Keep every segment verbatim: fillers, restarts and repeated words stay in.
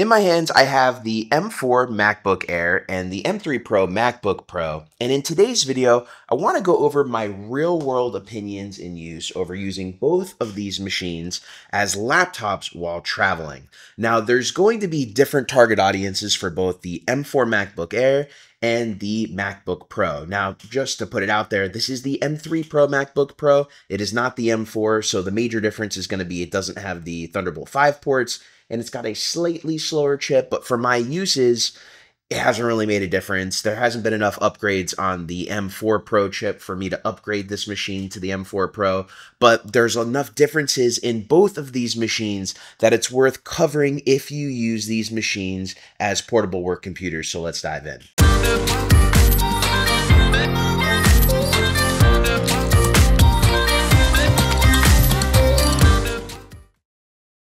In my hands, I have the M four MacBook Air and the M three Pro MacBook Pro, and in today's video, I want to go over my real-world opinions in use over using both of these machines as laptops while traveling. Now, there's going to be different target audiences for both the M four MacBook Air and the MacBook Pro. Now, just to put it out there, this is the M three Pro MacBook Pro. It is not the M four, so the major difference is going to be it doesn't have the Thunderbolt five ports, and it's got a slightly slower chip, but for my uses, it hasn't really made a difference. There hasn't been enough upgrades on the M four Pro chip for me to upgrade this machine to the M four Pro, but there's enough differences in both of these machines that it's worth covering if you use these machines as portable work computers, so let's dive in.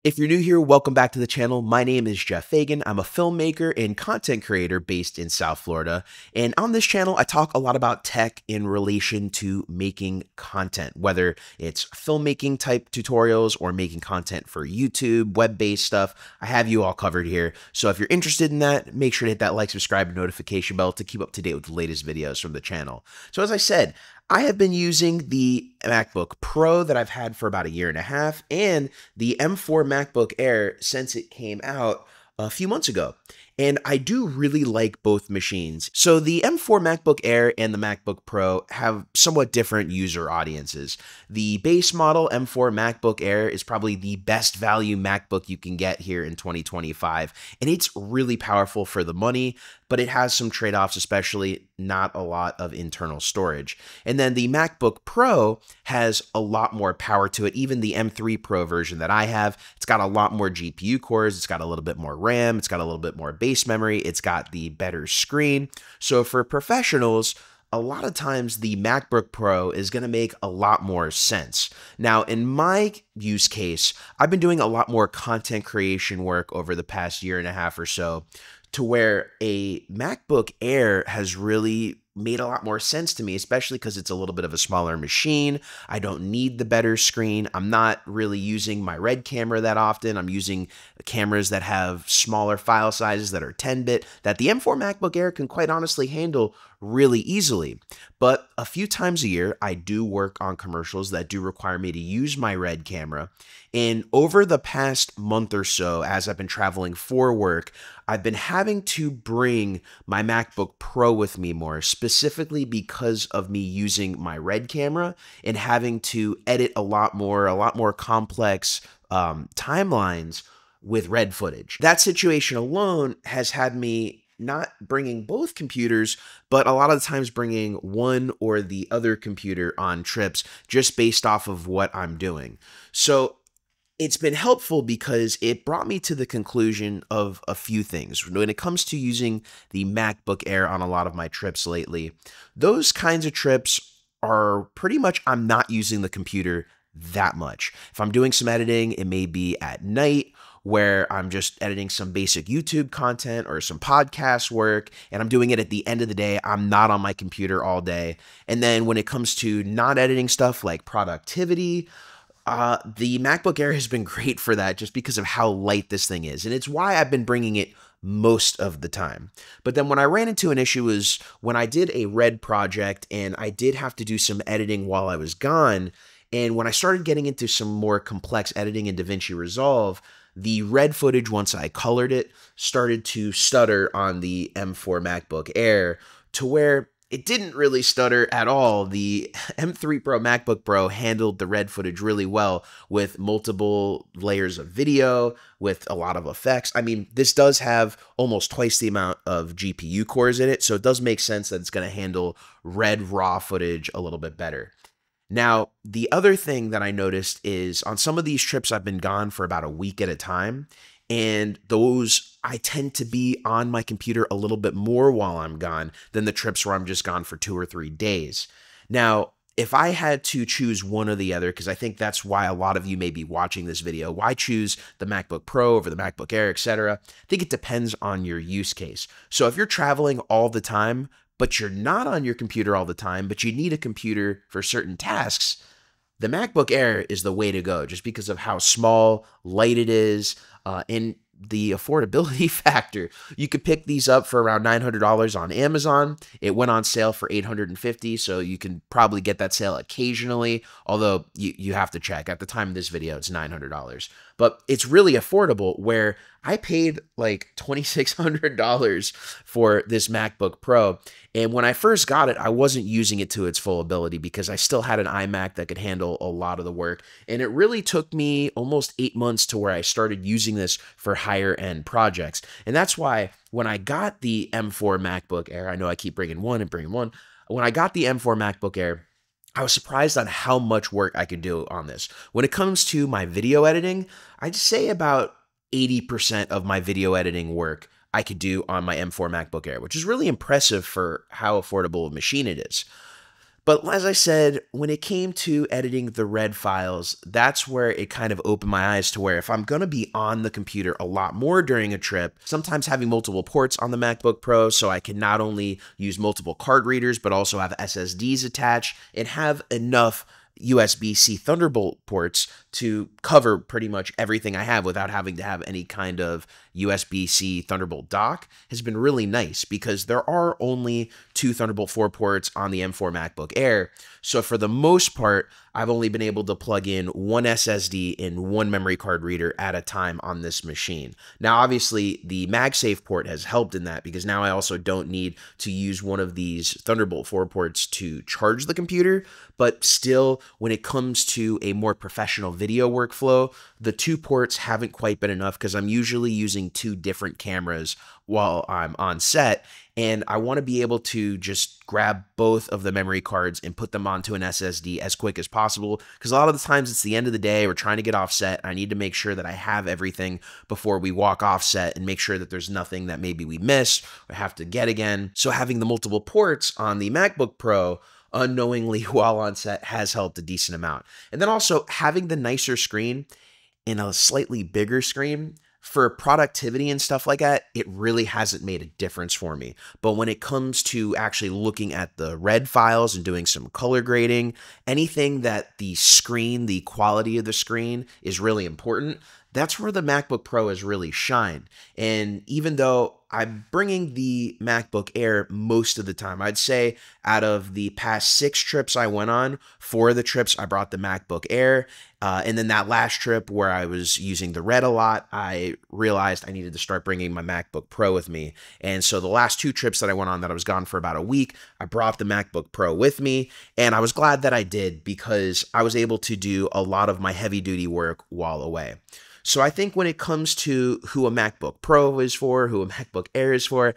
If you're new here, welcome back to the channel. My name is Geoff Fagien. I'm a filmmaker and content creator based in South Florida. And on this channel, I talk a lot about tech in relation to making content, whether it's filmmaking type tutorials or making content for YouTube, web-based stuff. I have you all covered here. So if you're interested in that, make sure to hit that like, subscribe, and notification bell to keep up to date with the latest videos from the channel. So as I said, I have been using the MacBook Pro that I've had for about a year and a half and the M four MacBook Air since it came out a few months ago. And I do really like both machines. So the M four MacBook Air and the MacBook Pro have somewhat different user audiences. The base model M four MacBook Air is probably the best value MacBook you can get here in twenty twenty-five. And it's really powerful for the money, but it has some trade-offs, especially not a lot of internal storage. And then the MacBook Pro has a lot more power to it. Even the M three Pro version that I have, it's got a lot more G P U cores. It's got a little bit more RAM. It's got a little bit more base memory, it's got the better screen. So for professionals, a lot of times the MacBook Pro is going to make a lot more sense. Now, in my use case, I've been doing a lot more content creation work over the past year and a half or so, to where a MacBook Air has really made a lot more sense to me, especially because it's a little bit of a smaller machine. I don't need the better screen. I'm not really using my RED camera that often. I'm using cameras that have smaller file sizes that are ten bit that the M four MacBook Air can quite honestly handle really easily. But a few times a year, I do work on commercials that do require me to use my RED camera. And over the past month or so, as I've been traveling for work, I've been having to bring my MacBook Pro with me more, specifically because of me using my RED camera and having to edit a lot more, a lot more complex um, timelines with RED footage. That situation alone has had me not bringing both computers, but a lot of the times bringing one or the other computer on trips just based off of what I'm doing. So it's been helpful because it brought me to the conclusion of a few things. When it comes to using the MacBook Air on a lot of my trips lately, those kinds of trips are pretty much I'm not using the computer that much. If I'm doing some editing, it may be at night, where I'm just editing some basic YouTube content or some podcast work, and I'm doing it at the end of the day. I'm not on my computer all day. And then when it comes to not editing stuff like productivity, uh, the MacBook Air has been great for that just because of how light this thing is. And it's why I've been bringing it most of the time. But then when I ran into an issue is when I did a RED project and I did have to do some editing while I was gone. And when I started getting into some more complex editing in DaVinci Resolve, the RED footage, once I colored it, started to stutter on the M four MacBook Air to where it didn't really stutter at all. The M three Pro MacBook Pro handled the RED footage really well with multiple layers of video, with a lot of effects. I mean, this does have almost twice the amount of G P U cores in it, so it does make sense that it's going to handle RED raw footage a little bit better. Now, the other thing that I noticed is on some of these trips, I've been gone for about a week at a time, and those I tend to be on my computer a little bit more while I'm gone than the trips where I'm just gone for two or three days. Now, if I had to choose one or the other, because I think that's why a lot of you may be watching this video, why choose the MacBook Pro over the MacBook Air, et cetera, I think it depends on your use case. So if you're traveling all the time, but you're not on your computer all the time, but you need a computer for certain tasks, the MacBook Air is the way to go just because of how small, light it is, uh, and the affordability factor. You could pick these up for around nine hundred dollars on Amazon. It went on sale for eight hundred fifty dollars, so you can probably get that sale occasionally, although you, you have to check. At the time of this video, it's nine hundred dollars. But it's really affordable, where I paid like twenty-six hundred dollars for this MacBook Pro. And when I first got it, I wasn't using it to its full ability because I still had an iMac that could handle a lot of the work. And it really took me almost eight months to where I started using this for higher end projects. And that's why when I got the M four MacBook Air, I know I keep bringing one and bringing one. When I got the M four MacBook Air, I was surprised on how much work I could do on this. When it comes to my video editing, I'd say about eighty percent of my video editing work I could do on my M four MacBook Air, which is really impressive for how affordable a machine it is. But as I said, when it came to editing the RED files, that's where it kind of opened my eyes to where if I'm going to be on the computer a lot more during a trip, sometimes having multiple ports on the MacBook Pro so I can not only use multiple card readers, but also have S S Ds attached and have enough U S B C Thunderbolt ports to cover pretty much everything I have without having to have any kind of U S B C Thunderbolt dock has been really nice, because there are only two Thunderbolt four ports on the M four MacBook Air. So for the most part, I've only been able to plug in one S S D and one memory card reader at a time on this machine. Now, obviously, the MagSafe port has helped in that, because now I also don't need to use one of these Thunderbolt four ports to charge the computer. But still, when it comes to a more professional video workflow, the two ports haven't quite been enough, because I'm usually using two different cameras while I'm on set, and I want to be able to just grab both of the memory cards and put them onto an S S D as quick as possible, because a lot of the times it's the end of the day, we're trying to get offset, and I need to make sure that I have everything before we walk offset and make sure that there's nothing that maybe we missed or have to get again. So having the multiple ports on the MacBook Pro unknowingly while on set has helped a decent amount. And then also having the nicer screen and a slightly bigger screen for productivity and stuff like that, it really hasn't made a difference for me. But when it comes to actually looking at the RED files and doing some color grading, anything that the screen, the quality of the screen is really important, that's where the MacBook Pro has really shined. And even though I'm bringing the MacBook Air most of the time, I'd say out of the past six trips I went on, four of the trips I brought the MacBook Air. Uh, and then that last trip where I was using the RED a lot, I realized I needed to start bringing my MacBook Pro with me. And so the last two trips that I went on that I was gone for about a week, I brought the MacBook Pro with me. And I was glad that I did, because I was able to do a lot of my heavy duty work while away. So I think when it comes to who a MacBook Pro is for, who a MacBook Air is for,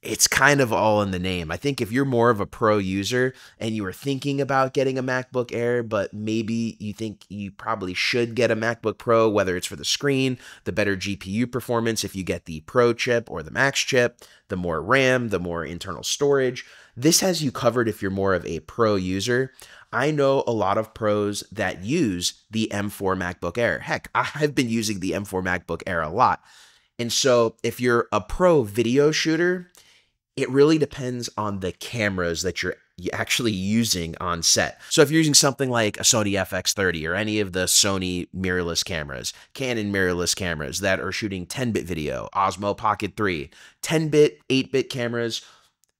it's kind of all in the name. I think if you're more of a pro user and you were thinking about getting a MacBook Air, but maybe you think you probably should get a MacBook Pro, whether it's for the screen, the better G P U performance if you get the Pro chip or the Max chip, the more RAM, the more internal storage, this has you covered if you're more of a pro user. I know a lot of pros that use the M four MacBook Air. Heck, I've been using the M four MacBook Air a lot. And so if you're a pro video shooter, it really depends on the cameras that you're actually using on set. So if you're using something like a Sony F X thirty or any of the Sony mirrorless cameras, Canon mirrorless cameras that are shooting ten bit video, Osmo Pocket three, ten bit, eight bit cameras,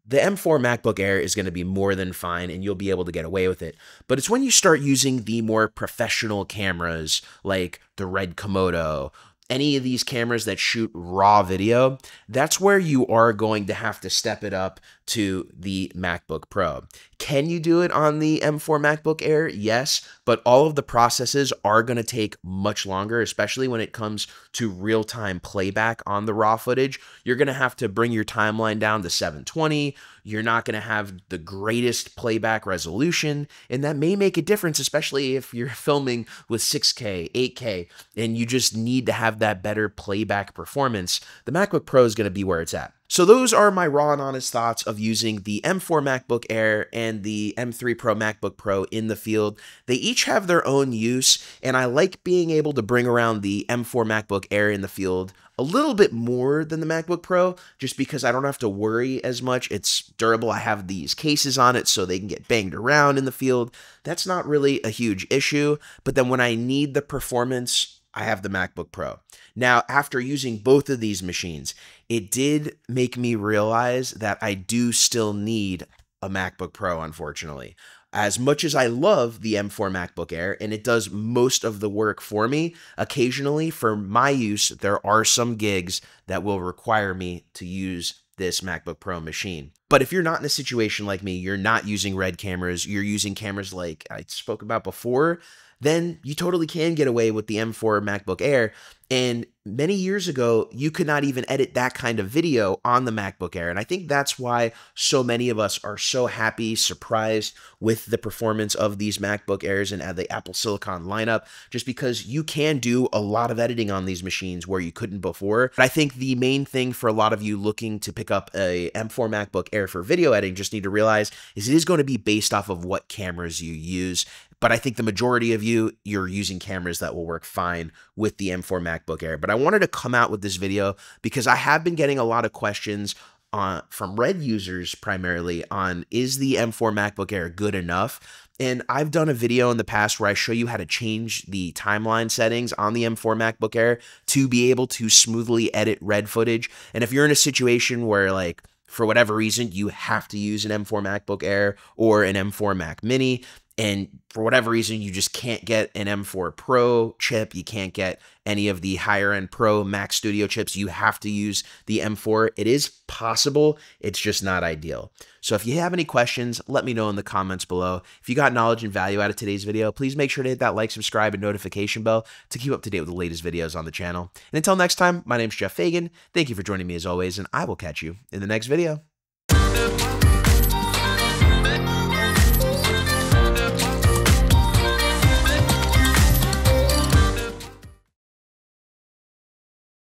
the M four MacBook Air is going to be more than fine, and you'll be able to get away with it. But it's when you start using the more professional cameras like the RED Komodo, any of these cameras that shoot raw video, that's where you are going to have to step it up to the MacBook Pro. Can you do it on the M four MacBook Air? Yes, but all of the processes are going to take much longer, especially when it comes to real-time playback on the raw footage. You're going to have to bring your timeline down to seven twenty. You're not going to have the greatest playback resolution, and that may make a difference, especially if you're filming with six K, eight K, and you just need to have that better playback performance. The MacBook Pro is going to be where it's at. So those are my raw and honest thoughts of using the M four MacBook Air and the M three Pro MacBook Pro in the field. They each have their own use, and I like being able to bring around the M four MacBook Air in the field a little bit more than the MacBook Pro, just because I don't have to worry as much. It's durable. I have these cases on it so they can get banged around in the field. That's not really a huge issue, but then when I need the performance, I have the MacBook Pro. Now, after using both of these machines, it did make me realize that I do still need a MacBook Pro, unfortunately. As much as I love the M four MacBook Air, and it does most of the work for me, occasionally for my use, there are some gigs that will require me to use this MacBook Pro machine. But if you're not in a situation like me, you're not using RED cameras, you're using cameras like I spoke about before, then you totally can get away with the M four MacBook Air. And many years ago, you could not even edit that kind of video on the MacBook Air. And I think that's why so many of us are so happy, surprised with the performance of these MacBook Airs and the Apple Silicon lineup, just because you can do a lot of editing on these machines where you couldn't before. But I think the main thing for a lot of you looking to pick up a M four MacBook Air for video editing just need to realize is it is going to be based off of what cameras you use. But I think the majority of you, you're using cameras that will work fine with the M four MacBook Air. But I wanted to come out with this video because I have been getting a lot of questions on, from RED users primarily on, is the M four MacBook Air good enough? And I've done a video in the past where I show you how to change the timeline settings on the M four MacBook Air to be able to smoothly edit RED footage. And if you're in a situation where, like, for whatever reason, you have to use an M four MacBook Air or an M four Mac Mini, and for whatever reason, you just can't get an M four Pro chip, you can't get any of the higher-end Pro Mac Studio chips, you have to use the M four. It is possible, it's just not ideal. So if you have any questions, let me know in the comments below. If you got knowledge and value out of today's video, please make sure to hit that like, subscribe, and notification bell to keep up to date with the latest videos on the channel. And until next time, my name's Geoff Fagien. Thank you for joining me as always, and I will catch you in the next video.